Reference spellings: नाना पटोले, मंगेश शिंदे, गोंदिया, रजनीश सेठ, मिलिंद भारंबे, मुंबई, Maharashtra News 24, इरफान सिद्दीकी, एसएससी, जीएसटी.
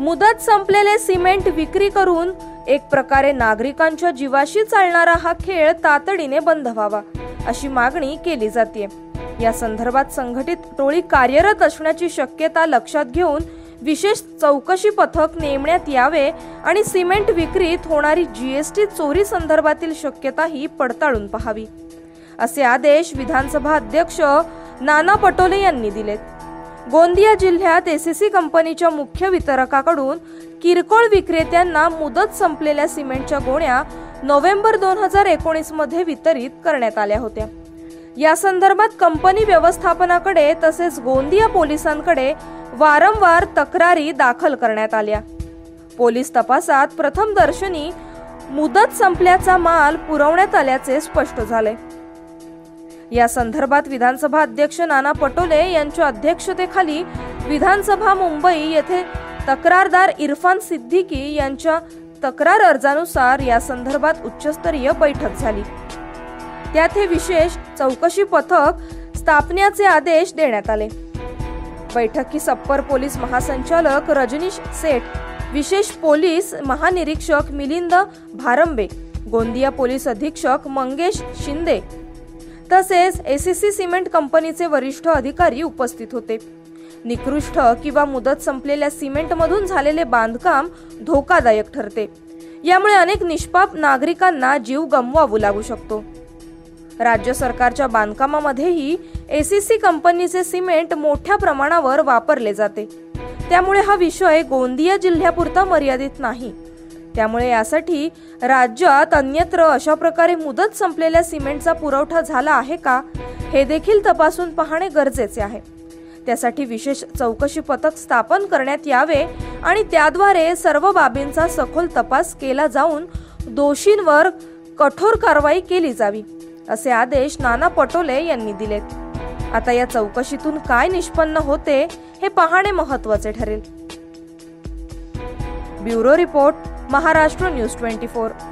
मुदत संपलेले सिमेंट विक्री करून एक प्रकारे नागरिकांच्या जीवाशी चालणारा हा खेळ तातडीने बंद व्हावा अशी मागणी केली जाते। या संदर्भात संघटित टोळी कार्यरत असण्याची शक्यता लक्षात घेऊन विशेष चौकशी पथक नेमण्यात यावे आणि सिमेंट विक्रीत होणारी जीएसटी चोरी संदर्भातील शक्यता ही पडताळून पाहावी असे आदेश विधानसभा अध्यक्ष नाना पटोले यांनी दिले। गोंदिया जिल्ह्यात एसएससी कंपनीच्या मुख्य वितरकाकडून किरकोळ विक्रेत्यांना मुदत संपलेल्या सिमेंटच्या गोण्या नोव्हेंबर 2019 मध्ये वितरित करण्यात आल्या होत्या। या संदर्भात कंपनी व्यवस्थापनाकडे तसेच गोंदिया पोलिसांकडे वारंवार तक्रारी दाखल करण्यात आल्या। पोलीस तपासात प्रथमदर्शनी मुदत संपल्याचा माल पुरवण्यात आल्याचे स्पष्ट झाले। या संदर्भात विधानसभा अध्यक्ष नाना पटोले यांच्या अध्यक्षतेखाली विधानसभा मुंबई येथे तक्रारदार इरफान सिद्दीकी यांच्या तक्रार अर्जानुसार या संदर्भात उच्चस्तरीय बैठक झाली। त्यात हे विशेष चौकशी पथक स्थापण्याचे आदेश देण्यात आले। बैठकी सप्पर पोलीस महासंचालक रजनीश सेठ, विशेष पोलीस महानिरीक्षक मिलिंद भारंबे, गोंदिया पोलीस अधीक्षक मंगेश शिंदे तसेच एसएससी सिमेंट कंपनीचे वरिष्ठ अधिकारी उपस्थित होते। निकृष्ट किंवा मुदत संपलेल्या सिमेंटमधून झालेले बांधकाम धोकादायक ठरते, यामुळे अनेक निष्पाप नागरिकांना जीव गमवावा लागू शकतो। राज्य सरकारच्या बांधकामामध्येही एसएससी कंपनीचे सिमेंट मोठ्या प्रमाणावर वापरले जाते, त्यामुळे हा विषय गोंदिया जिल्ह्यापुरता मर्यादित नाही। त्यामुळे यासाठी राज्यात अन्यत्र अशा प्रकारे मुदत संपलेल्या सिमेंटचा पुरवठा झाला आहे का हे देखील तपासून पाहणे गरजेचे आहे। त्यासाठी विशेष चौकशी पथक स्थापन करण्यात यावे आणि त्याद्वारे सर्व बाबींचा सखोल तपास केला जाऊन दोषींवर कठोर कारवाई केली जावी असे आदेश नाना पटोले यांनी दिलेत। आता या चौकशीतून काय निष्पन्न होते हे पाहणे महत्त्वाचे ठरेल। Bureau report, Maharashtra news 24।